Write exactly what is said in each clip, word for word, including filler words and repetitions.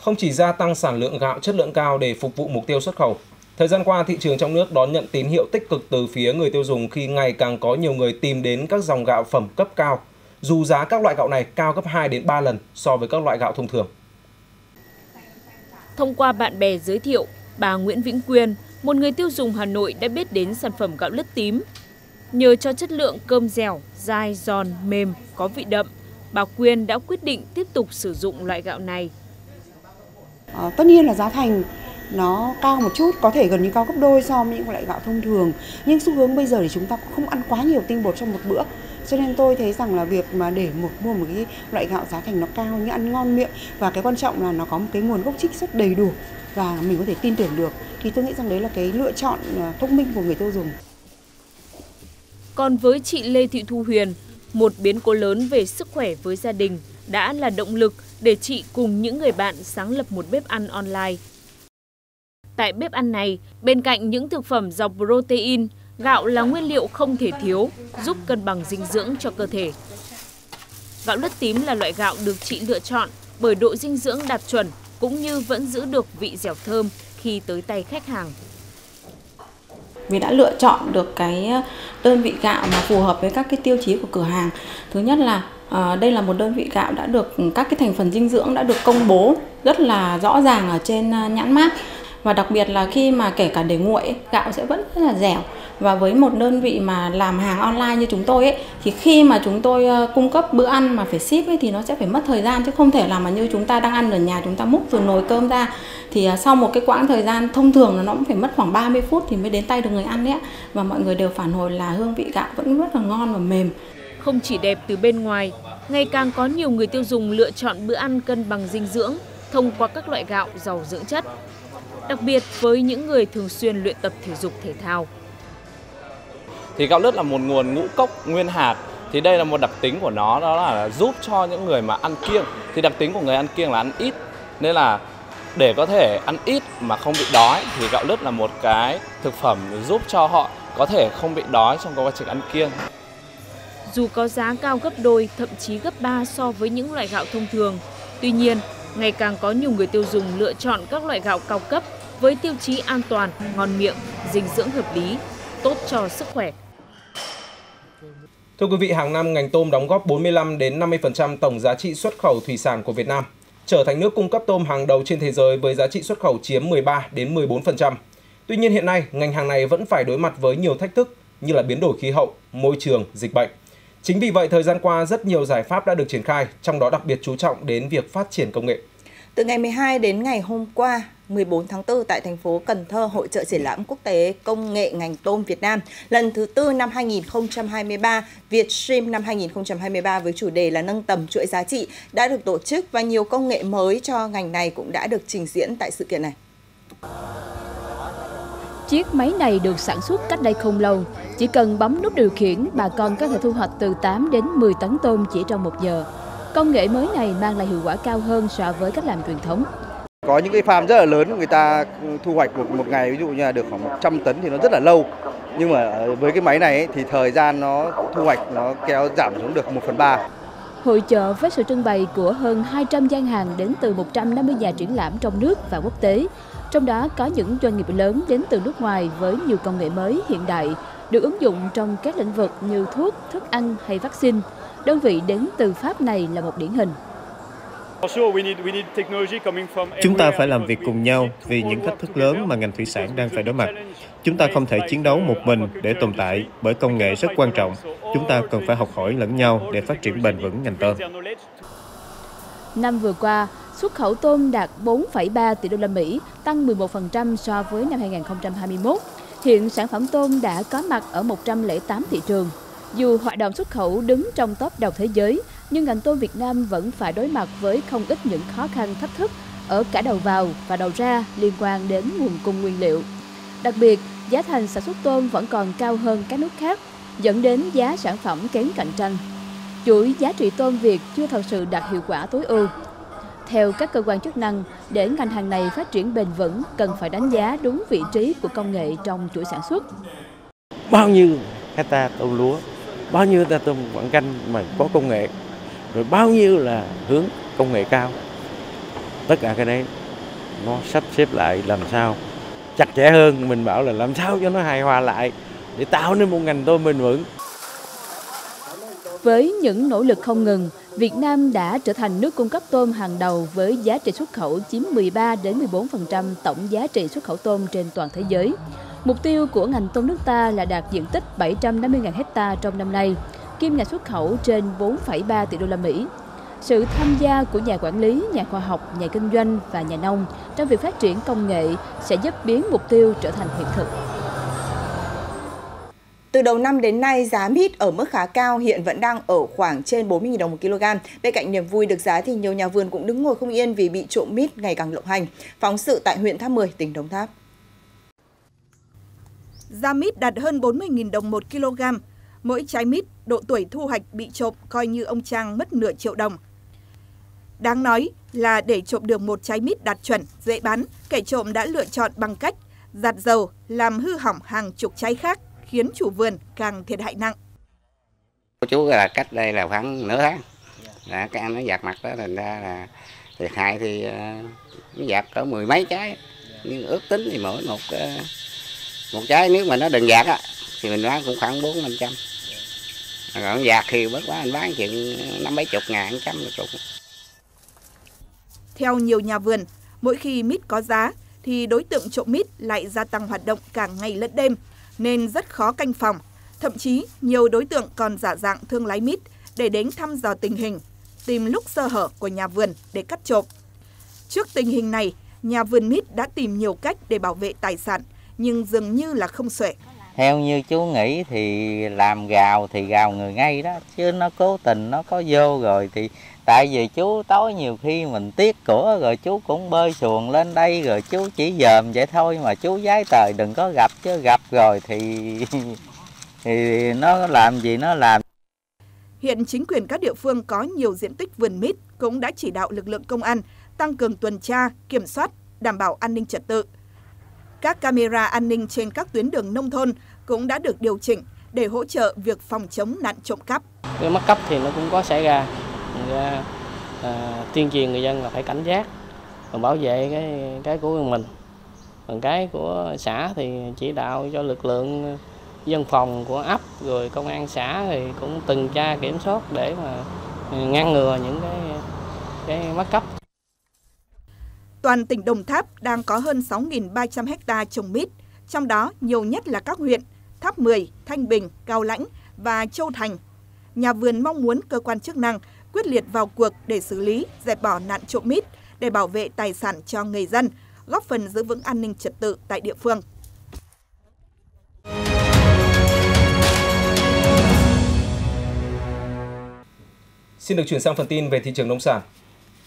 không chỉ gia tăng sản lượng gạo chất lượng cao để phục vụ mục tiêu xuất khẩu. Thời gian qua, thị trường trong nước đón nhận tín hiệu tích cực từ phía người tiêu dùng khi ngày càng có nhiều người tìm đến các dòng gạo phẩm cấp cao, dù giá các loại gạo này cao gấp hai đến ba lần so với các loại gạo thông thường. Thông qua bạn bè giới thiệu, bà Nguyễn Vĩnh Quyên, một người tiêu dùng Hà Nội đã biết đến sản phẩm gạo lứt tím. Nhờ cho chất lượng cơm dẻo, dai, giòn, mềm, có vị đậm, bà Quyên đã quyết định tiếp tục sử dụng loại gạo này. À, tất nhiên là giá thành nó cao một chút, có thể gần như cao gấp đôi so với những loại gạo thông thường. Nhưng xu hướng bây giờ thì chúng ta cũng không ăn quá nhiều tinh bột trong một bữa. Cho nên tôi thấy rằng là việc mà để một mua một cái loại gạo giá thành nó cao nhưng ăn ngon miệng, và cái quan trọng là nó có một cái nguồn gốc trích xuất đầy đủ và mình có thể tin tưởng được, thì tôi nghĩ rằng đấy là cái lựa chọn thông minh của người tiêu dùng. Còn với chị Lê Thị Thu Huyền, một biến cố lớn về sức khỏe với gia đình đã là động lực để chị cùng những người bạn sáng lập một bếp ăn online. Tại bếp ăn này, bên cạnh những thực phẩm giàu protein, gạo là nguyên liệu không thể thiếu, giúp cân bằng dinh dưỡng cho cơ thể. Gạo lứt tím là loại gạo được chị lựa chọn bởi độ dinh dưỡng đạt chuẩn, cũng như vẫn giữ được vị dẻo thơm khi tới tay khách hàng. Mình đã lựa chọn được cái đơn vị gạo mà phù hợp với các cái tiêu chí của cửa hàng. Thứ nhất là à, đây là một đơn vị gạo đã được các cái thành phần dinh dưỡng đã được công bố rất là rõ ràng ở trên nhãn mác. Và đặc biệt là khi mà kể cả để nguội, gạo sẽ vẫn rất là dẻo. Và với một đơn vị mà làm hàng online như chúng tôi ấy, thì khi mà chúng tôi cung cấp bữa ăn mà phải ship ấy, thì nó sẽ phải mất thời gian, chứ không thể làm mà như chúng ta đang ăn ở nhà, chúng ta múc rồi nồi cơm ra. Thì sau một cái quãng thời gian thông thường là nó cũng phải mất khoảng ba mươi phút thì mới đến tay được người ăn đấy. Và mọi người đều phản hồi là hương vị gạo vẫn rất là ngon và mềm. Không chỉ đẹp từ bên ngoài, ngày càng có nhiều người tiêu dùng lựa chọn bữa ăn cân bằng dinh dưỡng thông qua các loại gạo giàu dưỡng chất, đặc biệt với những người thường xuyên luyện tập thể dục thể thao. Thì gạo lứt là một nguồn ngũ cốc nguyên hạt, thì đây là một đặc tính của nó, đó là giúp cho những người mà ăn kiêng. Thì đặc tính của người ăn kiêng là ăn ít, nên là để có thể ăn ít mà không bị đói thì gạo lứt là một cái thực phẩm giúp cho họ có thể không bị đói trong quá trình ăn kiêng. Dù có giá cao gấp đôi, thậm chí gấp ba so với những loại gạo thông thường, tuy nhiên ngày càng có nhiều người tiêu dùng lựa chọn các loại gạo cao cấp với tiêu chí an toàn, ngon miệng, dinh dưỡng hợp lý, tốt cho sức khỏe. Thưa quý vị, hàng năm ngành tôm đóng góp bốn mươi lăm đến năm mươi phần trăm tổng giá trị xuất khẩu thủy sản của Việt Nam, trở thành nước cung cấp tôm hàng đầu trên thế giới với giá trị xuất khẩu chiếm mười ba đến mười bốn phần trăm. Tuy nhiên hiện nay, ngành hàng này vẫn phải đối mặt với nhiều thách thức như là biến đổi khí hậu, môi trường, dịch bệnh. Chính vì vậy, thời gian qua rất nhiều giải pháp đã được triển khai, trong đó đặc biệt chú trọng đến việc phát triển công nghệ. Từ ngày mười hai đến ngày hôm qua, mười bốn tháng tư tại thành phố Cần Thơ, hội chợ triển lãm quốc tế công nghệ ngành tôm Việt Nam lần thứ tư năm hai nghìn không trăm hai mươi ba, Viet Shrimp năm hai nghìn không trăm hai mươi ba với chủ đề là nâng tầm chuỗi giá trị đã được tổ chức, và nhiều công nghệ mới cho ngành này cũng đã được trình diễn tại sự kiện này. Chiếc máy này được sản xuất cách đây không lâu, chỉ cần bấm nút điều khiển, bà con có thể thu hoạch từ tám đến mười tấn tôm chỉ trong một giờ. Công nghệ mới này mang lại hiệu quả cao hơn so với cách làm truyền thống. Có những cái farm rất là lớn, người ta thu hoạch một, một ngày ví dụ như là được khoảng một trăm tấn thì nó rất là lâu. Nhưng mà với cái máy này ấy, thì thời gian nó thu hoạch nó kéo giảm xuống được một phần ba. Hội chợ với sự trưng bày của hơn hai trăm gian hàng đến từ một trăm năm mươi nhà triển lãm trong nước và quốc tế. Trong đó có những doanh nghiệp lớn đến từ nước ngoài với nhiều công nghệ mới hiện đại được ứng dụng trong các lĩnh vực như thuốc, thức ăn hay vaccine. Đơn vị đến từ Pháp này là một điển hình. Chúng ta phải làm việc cùng nhau vì những thách thức lớn mà ngành thủy sản đang phải đối mặt. Chúng ta không thể chiến đấu một mình để tồn tại bởi công nghệ rất quan trọng. Chúng ta cần phải học hỏi lẫn nhau để phát triển bền vững ngành tôm. Năm vừa qua, xuất khẩu tôm đạt bốn phẩy ba tỷ đô la Mỹ, tăng mười một phần trăm so với năm hai nghìn không trăm hai mươi mốt. Hiện sản phẩm tôm đã có mặt ở một trăm lẻ tám thị trường. Dù hoạt động xuất khẩu đứng trong top đầu thế giới, nhưng ngành tôm Việt Nam vẫn phải đối mặt với không ít những khó khăn thách thức ở cả đầu vào và đầu ra liên quan đến nguồn cung nguyên liệu. Đặc biệt, giá thành sản xuất tôm vẫn còn cao hơn các nước khác, dẫn đến giá sản phẩm kém cạnh tranh. Chuỗi giá trị tôm Việt chưa thật sự đạt hiệu quả tối ưu. Theo các cơ quan chức năng, để ngành hàng này phát triển bền vững, cần phải đánh giá đúng vị trí của công nghệ trong chuỗi sản xuất. Bao nhiêu hecta tôm lúa, bao nhiêu hecta tôm quảng canh mà có công nghệ, rồi bao nhiêu là hướng công nghệ cao. tất cả cái đấy nó sắp xếp lại làm sao chặt chẽ hơn, mình bảo là làm sao cho nó hài hòa lại để tạo nên một ngành tôm bền vững. Với những nỗ lực không ngừng, Việt Nam đã trở thành nước cung cấp tôm hàng đầu với giá trị xuất khẩu chiếm mười ba đến mười bốn phần trăm tổng giá trị xuất khẩu tôm trên toàn thế giới. Mục tiêu của ngành tôm nước ta là đạt diện tích bảy trăm năm mươi nghìn hectare trong năm nay, kim ngạch xuất khẩu trên bốn phẩy ba tỷ đô la Mỹ. Sự tham gia của nhà quản lý, nhà khoa học, nhà kinh doanh và nhà nông trong việc phát triển công nghệ sẽ giúp biến mục tiêu trở thành hiện thực. Từ đầu năm đến nay, giá mít ở mức khá cao hiện vẫn đang ở khoảng trên bốn mươi nghìn đồng một kg. Bên cạnh niềm vui được giá thì nhiều nhà vườn cũng đứng ngồi không yên vì bị trộm mít ngày càng lộng hành. Phóng sự tại huyện Tháp Mười, tỉnh Đồng Tháp. Giá mít đạt hơn bốn mươi nghìn đồng một kg. Mỗi trái mít độ tuổi thu hoạch bị trộm coi như ông Trang mất nửa triệu đồng. Đáng nói là để trộm được một trái mít đạt chuẩn, dễ bán, kẻ trộm đã lựa chọn bằng cách giặt dầu làm hư hỏng hàng chục trái khác, khiến chủ vườn càng thiệt hại nặng. Chú là cách đây là khoảng nửa tháng, là cái anh nó giặt mặt đó, thành ra là thiệt hại thì nó giặt có mười mấy trái, nhưng ước tính thì mỗi một một trái nếu mà nó đừng giặt á thì mình bán cũng khoảng bốn năm trăm, còn giặt thì bớt quá anh bán chừng năm mấy chục ngàn, trăm một chục. Theo nhiều nhà vườn, mỗi khi mít có giá thì đối tượng trộm mít lại gia tăng hoạt động cả ngày lẫn đêm, nên rất khó canh phòng. Thậm chí, nhiều đối tượng còn giả dạng thương lái mít để đến thăm dò tình hình, tìm lúc sơ hở của nhà vườn để cắt trộm. Trước tình hình này, nhà vườn mít đã tìm nhiều cách để bảo vệ tài sản, nhưng dường như là không xuể. Theo như chú nghĩ thì làm gào thì gào người ngay đó, chứ nó cố tình nó có vô rồi thì... Tại vì chú tối nhiều khi mình tiếc của rồi chú cũng bơi xuồng lên đây rồi chú chỉ dòm vậy thôi mà chú giái tời đừng có gặp, chứ gặp rồi thì thì nó làm gì nó làm. Hiện chính quyền các địa phương có nhiều diện tích vườn mít cũng đã chỉ đạo lực lượng công an tăng cường tuần tra, kiểm soát, đảm bảo an ninh trật tự. Các camera an ninh trên các tuyến đường nông thôn cũng đã được điều chỉnh để hỗ trợ việc phòng chống nạn trộm cắp. Cái mất cắp thì nó cũng có xảy ra. Ra, à, tuyên truyền người dân là phải cảnh giác, còn bảo vệ cái cái của mình, còn cái của xã thì chỉ đạo cho lực lượng dân phòng của ấp rồi công an xã thì cũng từng tra kiểm soát để mà ngăn ngừa những cái cái mất cấp. Toàn tỉnh Đồng Tháp đang có hơn sáu nghìn ba trăm hecta trồng mít, trong đó nhiều nhất là các huyện Tháp Mười, Thanh Bình, Cao Lãnh và Châu Thành. Nhà vườn mong muốn cơ quan chức năng quyết liệt vào cuộc để xử lý, dẹp bỏ nạn trộm mít, để bảo vệ tài sản cho người dân, góp phần giữ vững an ninh trật tự tại địa phương. Xin được chuyển sang phần tin về thị trường nông sản.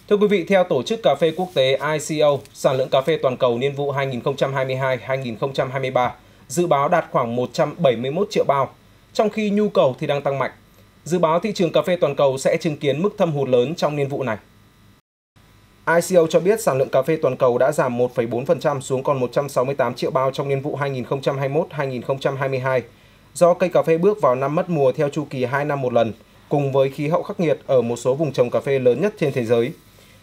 Thưa quý vị, theo Tổ chức Cà phê Quốc tế I C O, sản lượng cà phê toàn cầu niên vụ hai nghìn không trăm hai mươi hai đến hai nghìn không trăm hai mươi ba dự báo đạt khoảng một trăm bảy mươi mốt triệu bao, trong khi nhu cầu thì đang tăng mạnh. Dự báo thị trường cà phê toàn cầu sẽ chứng kiến mức thâm hụt lớn trong niên vụ này. I C O cho biết sản lượng cà phê toàn cầu đã giảm một phẩy bốn phần trăm xuống còn một trăm sáu mươi tám triệu bao trong niên vụ hai nghìn không trăm hai mươi mốt đến hai nghìn không trăm hai mươi hai do cây cà phê bước vào năm mất mùa theo chu kỳ hai năm một lần, cùng với khí hậu khắc nghiệt ở một số vùng trồng cà phê lớn nhất trên thế giới.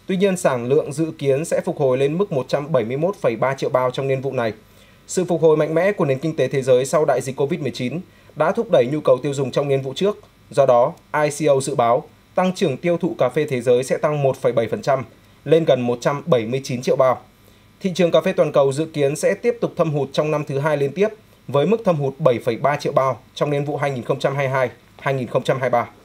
Tuy nhiên, sản lượng dự kiến sẽ phục hồi lên mức một trăm bảy mươi mốt phẩy ba triệu bao trong niên vụ này. Sự phục hồi mạnh mẽ của nền kinh tế thế giới sau đại dịch Covid mười chín đã thúc đẩy nhu cầu tiêu dùng trong niên vụ trước. Do đó, I C O dự báo tăng trưởng tiêu thụ cà phê thế giới sẽ tăng một phẩy bảy phần trăm, lên gần một trăm bảy mươi chín triệu bao. Thị trường cà phê toàn cầu dự kiến sẽ tiếp tục thâm hụt trong năm thứ hai liên tiếp, với mức thâm hụt bảy phẩy ba triệu bao trong niên vụ hai nghìn không trăm hai mươi hai đến hai nghìn không trăm hai mươi ba.